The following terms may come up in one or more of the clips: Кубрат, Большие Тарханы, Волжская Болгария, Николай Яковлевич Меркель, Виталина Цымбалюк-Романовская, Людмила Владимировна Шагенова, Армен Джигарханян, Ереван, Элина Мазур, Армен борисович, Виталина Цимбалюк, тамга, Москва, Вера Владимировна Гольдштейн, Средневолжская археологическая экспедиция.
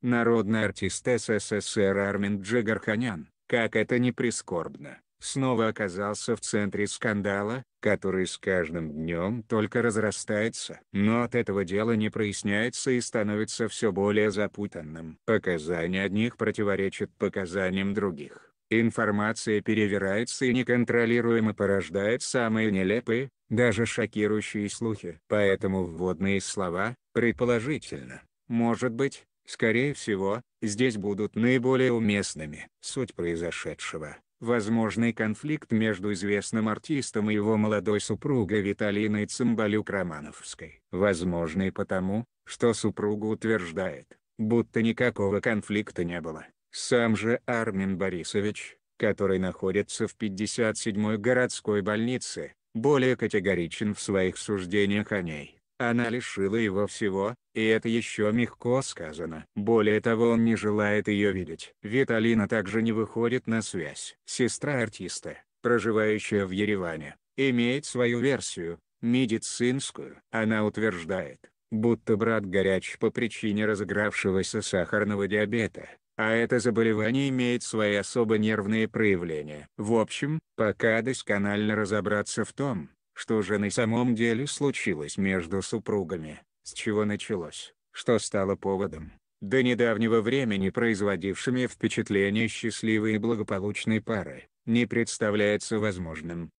Народный артист СССР Армен Джигарханян, как это ни прискорбно, снова оказался в центре скандала, который с каждым днем только разрастается. Но от этого дело не проясняется и становится все более запутанным. Показания одних противоречат показаниям других. Информация перевирается и неконтролируемо порождает самые нелепые, даже шокирующие слухи. Поэтому вводные слова, предположительно, может быть, скорее всего, здесь будут наиболее уместными. Суть произошедшего. Возможный конфликт между известным артистом и его молодой супругой Виталиной Цымбалюк-Романовской. Возможный потому, что супруга утверждает, будто никакого конфликта не было. Сам же Армен Борисович, который находится в 57-й городской больнице, более категоричен в своих суждениях о ней. Она лишила его всего, и это еще мягко сказано. Более того, он не желает ее видеть. Виталина также не выходит на связь. Сестра артиста, проживающая в Ереване, имеет свою версию, медицинскую. Она утверждает, будто брат горяч по причине разыгравшегося сахарного диабета, а это заболевание имеет свои особо нервные проявления. В общем, пока досконально разобраться в том, что же на самом деле случилось между супругами, с чего началось, что стало поводом, до недавнего времени производившими впечатление счастливой и благополучной пары, не представляется возможным.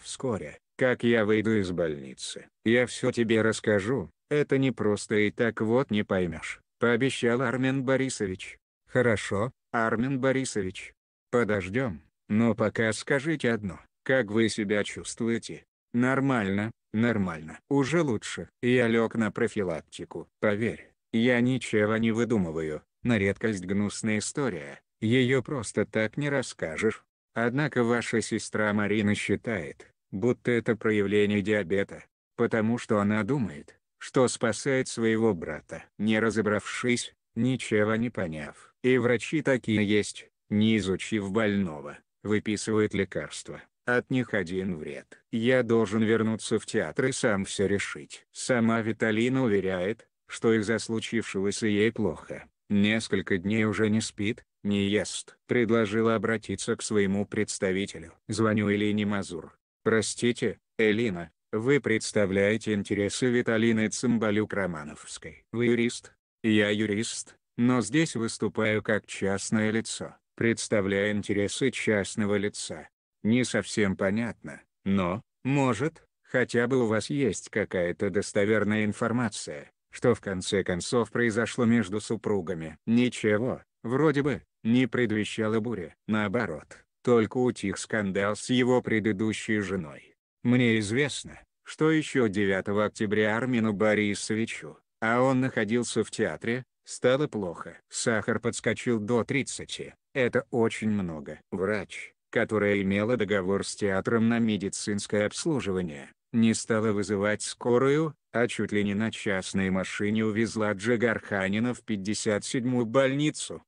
Вскоре, как я выйду из больницы, я все тебе расскажу, это не просто и так вот не поймешь, пообещал Армен Борисович. Хорошо, Армен Борисович. Подождем, но пока скажите одно, как вы себя чувствуете? Нормально, нормально. Уже лучше. Я лег на профилактику. Поверь, я ничего не выдумываю, на редкость гнусная история, ее просто так не расскажешь. Однако ваша сестра Марина считает, будто это проявление диабета, потому что она думает, что спасает своего брата. Не разобравшись, ничего не поняв. И врачи такие есть, не изучив больного, выписывают лекарства. От них один вред. Я должен вернуться в театр и сам все решить. Сама Виталина уверяет, что из-за случившегося ей плохо. Несколько дней уже не спит, не ест. Предложила обратиться к своему представителю. Звоню Элине Мазур. Простите, Элина, вы представляете интересы Виталины Цымбалюк-Романовской. Вы юрист? Я юрист, но здесь выступаю как частное лицо, представляя интересы частного лица. Не совсем понятно, но, может, хотя бы у вас есть какая-то достоверная информация, что в конце концов произошло между супругами. Ничего, вроде бы, не предвещало буря. Наоборот, только утих скандал с его предыдущей женой. Мне известно, что еще 9 октября Армену Борисовичу, а он находился в театре, стало плохо. Сахар подскочил до 30, это очень много. Врач, которая имела договор с театром на медицинское обслуживание, не стала вызывать скорую, а чуть ли не на частной машине увезла Джигарханяна в 57-ю больницу.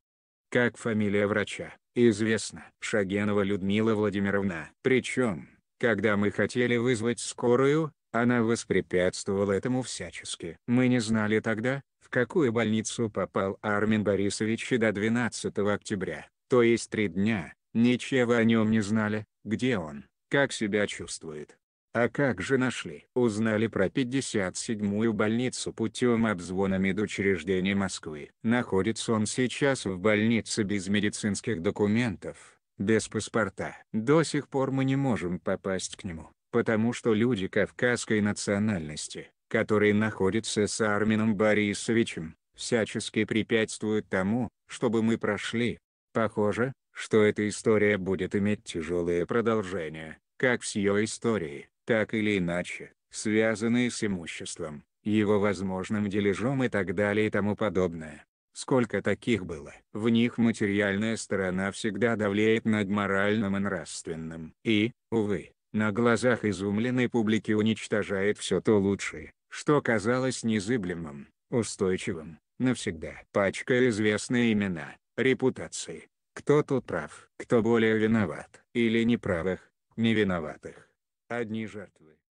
Как фамилия врача, известно. Шагенова Людмила Владимировна. Причем, когда мы хотели вызвать скорую, она воспрепятствовала этому всячески. Мы не знали тогда, в какую больницу попал Армен Борисович и до 12 октября, то есть 3 дня. Ничего о нем не знали, где он, как себя чувствует. А как же нашли? Узнали про 57-ю больницу путем обзвона медучреждений Москвы. Находится он сейчас в больнице без медицинских документов, без паспорта. До сих пор мы не можем попасть к нему, потому что люди кавказской национальности, которые находятся с Арменом Борисовичем, всячески препятствуют тому, чтобы мы прошли. Похоже, что эта история будет иметь тяжелое продолжение, как все истории, так или иначе, связанные с имуществом, его возможным дележом и так далее и тому подобное. Сколько таких было? В них материальная сторона всегда давлеет над моральным и нравственным. И, увы, на глазах изумленной публики уничтожает все то лучшее, что казалось незыблемым, устойчивым, навсегда. Пачкая известные имена, репутации. Кто тут прав, кто более виноват, или неправых, невиноватых. Одни жертвы.